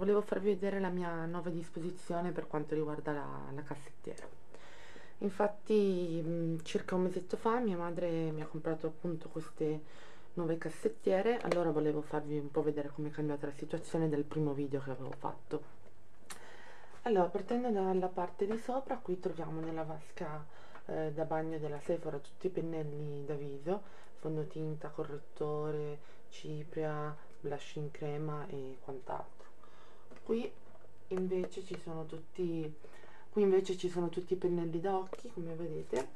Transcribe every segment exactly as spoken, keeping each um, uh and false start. volevo farvi vedere la mia nuova disposizione per quanto riguarda la, la cassettiera. Infatti mh, circa un mesetto fa mia madre mi ha comprato appunto queste nuove cassettiere, allora volevo farvi un po' vedere come è cambiata la situazione dal primo video che avevo fatto. Allora, partendo dalla parte di sopra, qui troviamo nella vasca eh, da bagno della Sephora tutti i pennelli da viso, fondotinta, correttore, cipria, blush in crema e quant'altro. Qui invece ci sono tutti qui invece ci sono tutti i pennelli da occhi, come vedete,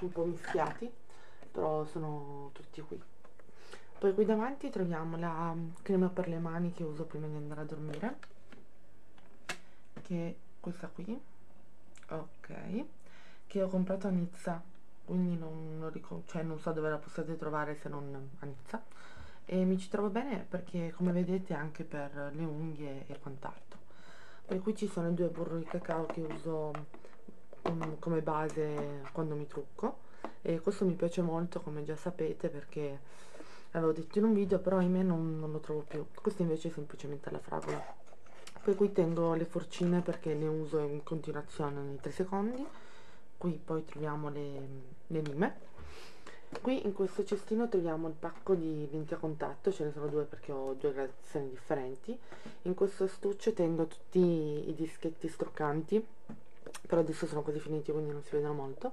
un po' mischiati, però sono tutti qui. Poi qui davanti troviamo la crema per le mani che uso prima di andare a dormire, che è questa qui, ok, che ho comprato a Nizza, quindi non, non, cioè non so dove la possiate trovare se non a Nizza, e mi ci trovo bene perché, come vedete, anche per le unghie e quant'altro. Poi qui ci sono due burro di cacao che uso um, come base quando mi trucco, e questo mi piace molto, come già sapete, perché avevo detto in un video, però ahimè non, non lo trovo più. Questo invece è semplicemente alla fragola. Poi qui tengo le forcine perché ne uso in continuazione ogni tre secondi. Qui poi troviamo le, le lime. Qui in questo cestino troviamo il pacco di lenti a contatto, ce ne sono due perché ho due gradazioni differenti. In questo astuccio tengo tutti i dischetti struccanti, però adesso sono quasi finiti quindi non si vedono molto.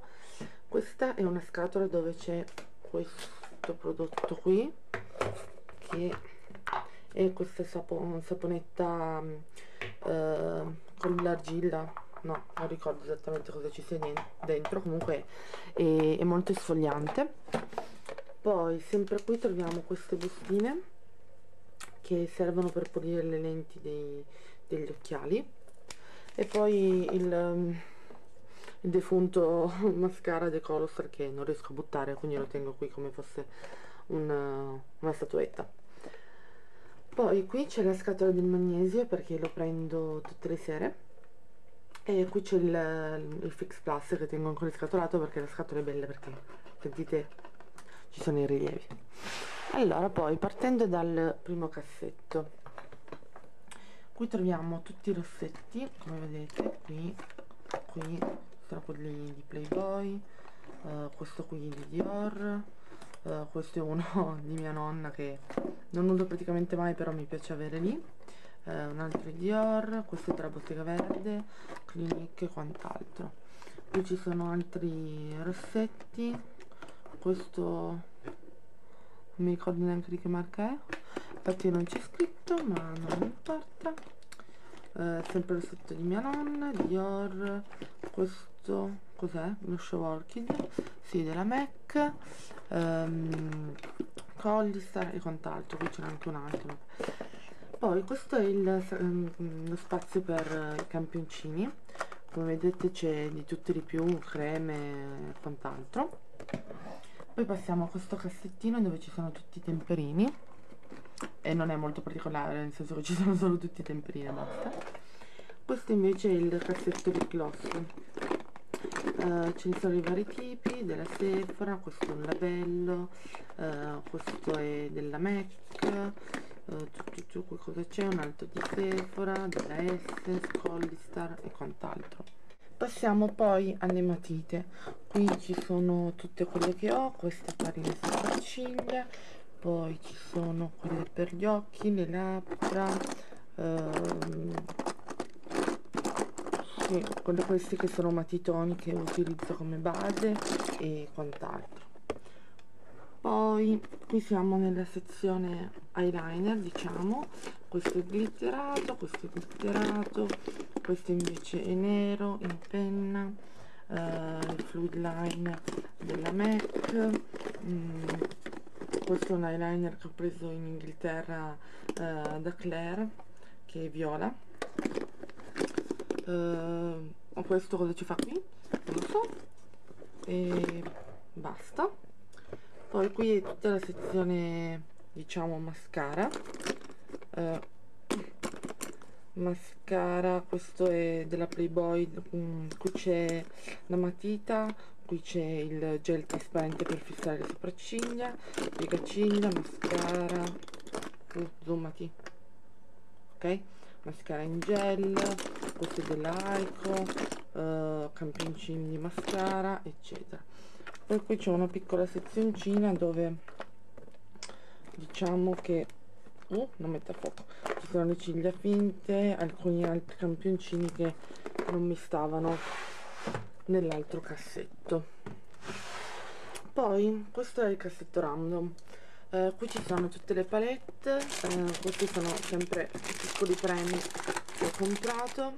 Questa è una scatola dove c'è questo prodotto qui, che è questa sapon saponetta eh, con l'argilla, no, non ricordo esattamente cosa ci sia dentro, comunque è, è molto esfoliante. Poi sempre qui troviamo queste bustine che servono per pulire le lenti dei, degli occhiali, e poi il il defunto mascara The Collistar che non riesco a buttare, quindi lo tengo qui come fosse una, una statuetta. Poi qui c'è la scatola del magnesio perché lo prendo tutte le sere, e qui c'è il, il Fix Plus che tengo ancora scatolato perché la scatola è bella, perché sentite ci sono i rilievi. Allora, poi partendo dal primo cassetto, qui troviamo tutti i rossetti, come vedete, qui qui sono quelli di Playboy, uh, questo qui di Dior, uh, questo è uno di mia nonna che non uso praticamente mai però mi piace avere lì, uh, un altro di Dior, questo è della Bottega Verde, Clinique e quant'altro. Qui ci sono altri rossetti, questo non mi ricordo neanche di che marca è, infatti non c'è scritto ma non importa. Uh, sempre il rossetto di mia nonna, Dior, questo cos'è? Lo Show Orchid, sì, della Mac, um, Collistar e quant'altro, qui c'era anche un altro. Poi questo è il, um, lo spazio per uh, i campioncini, come vedete c'è di tutto e di più, creme e quant'altro. Poi passiamo a questo cassettino dove ci sono tutti i temperini, e non è molto particolare, nel senso che ci sono solo tutti i temperini e basta. Questo invece è il cassetto di gloss, uh, ce ne sono i vari tipi della Sephora, questo è un labello, uh, questo è della Mac, uh, tutto giù, qui cosa c'è? Un altro di Sephora, della Essence, Collistar e quant'altro. Passiamo poi alle matite, qui ci sono tutte quelle che ho, queste carine sopracciglia. Poi ci sono quelle per gli occhi, le labbra, ehm, sì, quelle queste che sono matitoni che utilizzo come base e quant'altro. Poi qui siamo nella sezione eyeliner, diciamo, questo è glitterato, questo è glitterato, questo invece è nero, in penna, eh, il fluid line della M A C, mm, questo è un eyeliner che ho preso in Inghilterra eh, da Claire, che è viola. Eh, questo cosa ci fa qui? Non lo so. E basta. Poi qui è tutta la sezione, diciamo, mascara. Eh, mascara, questo è della Playboy, mm, qui c'è la matita, qui c'è il gel trasparente per fissare le sopracciglia, piegaciglia, mascara, zoomati, ok? mascara in gel, questo è della Aiko, eh, campioncini di mascara eccetera. Poi qui c'è una piccola sezioncina dove diciamo che uh, non mette a fuoco, ci sono le ciglia finte, alcuni altri campioncini che non mi stavano nell'altro cassetto. Poi questo è il cassetto random. Uh, qui ci sono tutte le palette, uh, questi sono sempre piccoli premi che ho comprato.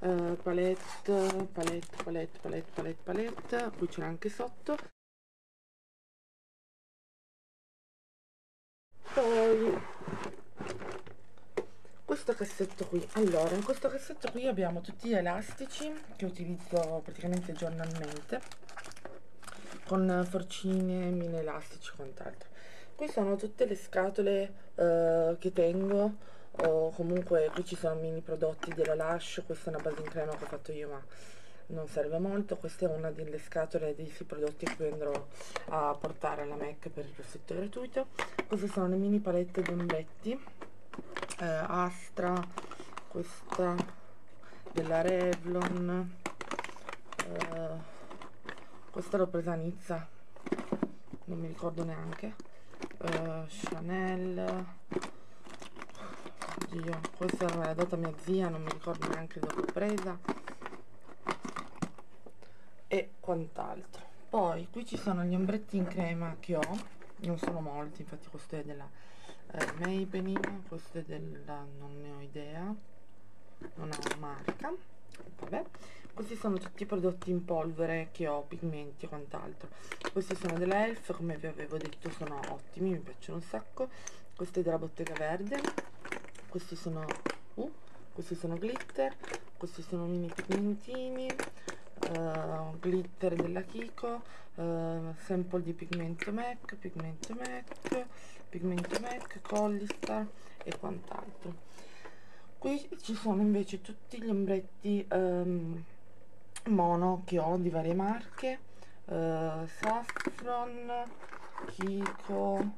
uh, palette, palette, palette, palette, palette, palette, qui c'è anche sotto. Poi questo cassetto qui, allora in questo cassetto qui abbiamo tutti gli elastici che utilizzo praticamente giornalmente, con forcine, mini elastici e quant'altro. Qui sono tutte le scatole eh, che tengo, o comunque qui ci sono mini prodotti della Lush. Questa è una base in crema che ho fatto io ma non serve molto. Questa è una delle scatole dei prodotti che andrò a portare alla Mac per il rossetto gratuito. Queste sono le mini palette Bombetti eh, Astra, questa della Revlon, eh, questa l'ho presa a Nizza, non mi ricordo neanche. Uh, Chanel, oddio, questa me l'ha data mia zia, non mi ricordo neanche dove l'ho presa e quant'altro. Poi qui ci sono gli ombretti in crema che ho, non sono molti, infatti questo è della eh, Maybelline, questo è della, non ne ho idea, non ho marca, vabbè. Questi sono tutti i prodotti in polvere che ho, pigmenti e quant'altro. Questi sono della Elf, come vi avevo detto sono ottimi, mi piacciono un sacco. Questi della Bottega Verde, questi sono uh, questi sono glitter, questi sono mini pigmentini, uh, glitter della Kiko, uh, sample di pigmento Mac, pigmento Mac, pigmento Mac, Collistar e quant'altro. Qui ci sono invece tutti gli ombretti um, mono che ho di varie marche, uh, Saffron, Kiko,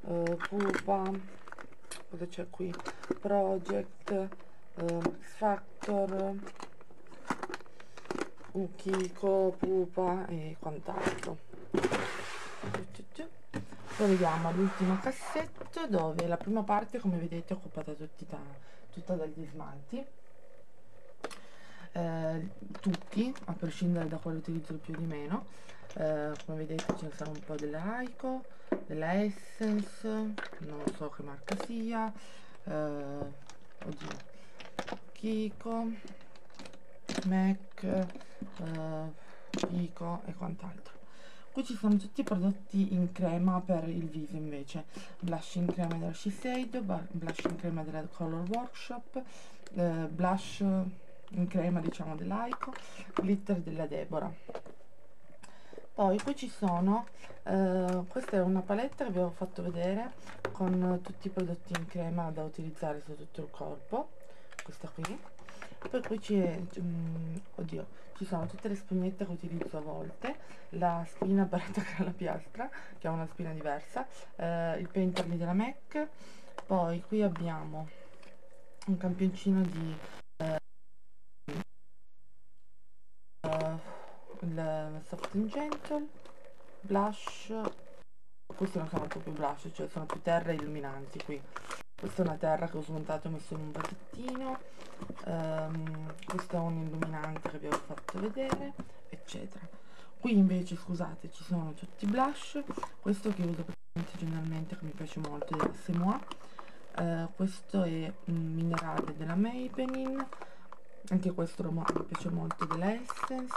uh, Pupa, cosa c'è qui? Project, uh, Max Factor, uh, Kiko, Pupa e quant'altro. Poi vediamo l'ultimo cassetto dove la prima parte, come vedete, è occupata tutti da, tutta dagli smalti, eh, tutti, a prescindere da quale utilizzo più o di meno. Eh, come vedete ce ne sono un po' della Aiko, della Essence, non so che marca sia, eh, oddio, Kiko, Mac, eh, Kiko e quant'altro. Qui ci sono tutti i prodotti in crema per il viso invece, blush in crema della Shiseido, blush in crema della The Color Workshop, eh, blush in crema diciamo dell'Aiko, glitter della Debora. Poi qui ci sono, eh, questa è una palette che vi avevo fatto vedere con tutti i prodotti in crema da utilizzare su tutto il corpo, questa qui. Poi qui c'è, um, oddio, ci sono tutte le spugnette che utilizzo a volte, la spina per attaccare la piastra, che ha una spina diversa, eh, il pentarli della Mac. Poi qui abbiamo un campioncino di eh, uh, il Soft and Gentle, blush, questi non sono proprio blush, cioè sono più terra illuminanti qui. Questa è una terra che ho smontato e messo in un vasettino, um, questo è un illuminante che vi ho fatto vedere, eccetera. Qui invece, scusate, ci sono tutti i blush, questo che uso praticamente generalmente, che mi piace molto, della Semoa, uh, questo è un minerale della Maybelline, anche questo mi piace molto, della Essence,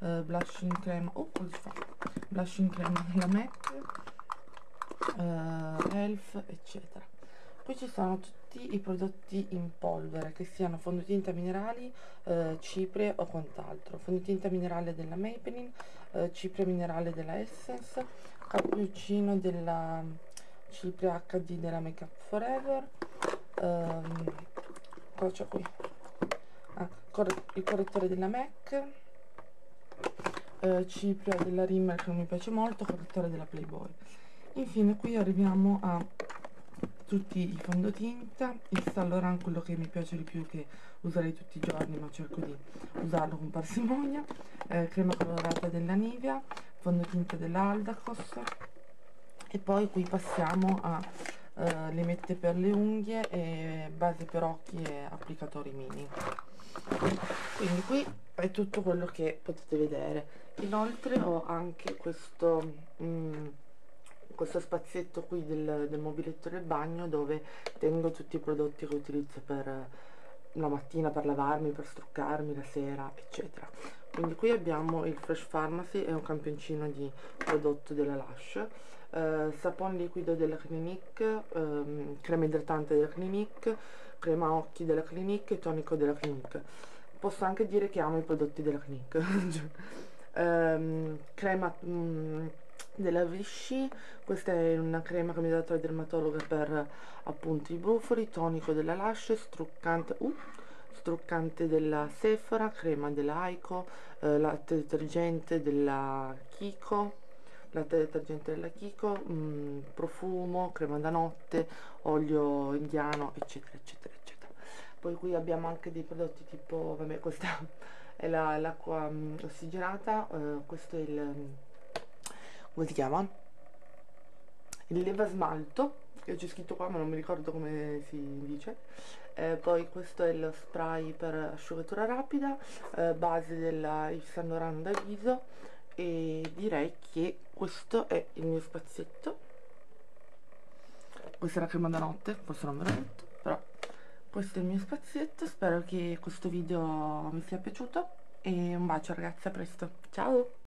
uh, blush in crema, oh, cosa fa? Blush in crema della Mac, uh, Elf, eccetera. Qui ci sono tutti i prodotti in polvere, che siano fondotinta minerali, eh, cipre o quant'altro. Fondotinta minerale della Maybelline, eh, cipre minerale della Essence, cappuccino della cipre acca di della Make Up Forever, ehm, cosa c'è qui? Ah, cor il correttore della MAC, eh, cipria della Rimmer che non mi piace molto, correttore della Playboy. Infine qui arriviamo a tutti i fondotinta, il Saint Laurent, quello che mi piace di più, che userei tutti i giorni ma cerco di usarlo con parsimonia, eh, crema colorata della Nivea, fondotinta dell'Aldacos, e poi qui passiamo a eh, limette per le unghie e base per occhi e applicatori mini. Quindi qui è tutto quello che potete vedere. Inoltre ho anche questo mm, questo spazietto qui del, del mobiletto del bagno, dove tengo tutti i prodotti che utilizzo per la mattina, per lavarmi, per struccarmi, la sera, eccetera. Quindi qui abbiamo il Fresh Pharmacy, è un campioncino di prodotto della Lush, eh, sapone liquido della Clinique, ehm, crema idratante della Clinique, crema occhi della Clinique e tonico della Clinique. Posso anche dire che amo i prodotti della Clinique. ehm, crema mh, della Vichy, questa è una crema che mi ha dato la dermatologa per appunto i brufoli, tonico della Lush, struccante, uh, struccante della Sephora, crema della Aiko, eh, latte detergente della Kiko, latte detergente della Kiko, mh, profumo, crema da notte, olio indiano, eccetera eccetera eccetera. Poi qui abbiamo anche dei prodotti tipo, vabbè, questa è l'acqua la, ossigenata, eh, questo è il, come si chiama? Il leva smalto, che c'è scritto qua ma non mi ricordo come si dice. Eh, poi questo è lo spray per asciugatura rapida, eh, base della Sandorano da viso, e direi che questo è il mio spazietto. Questa è la crema da notte, forse non ve l'ho detto, però questo è il mio spazietto. Spero che questo video vi sia piaciuto e un bacio ragazzi, a presto, ciao!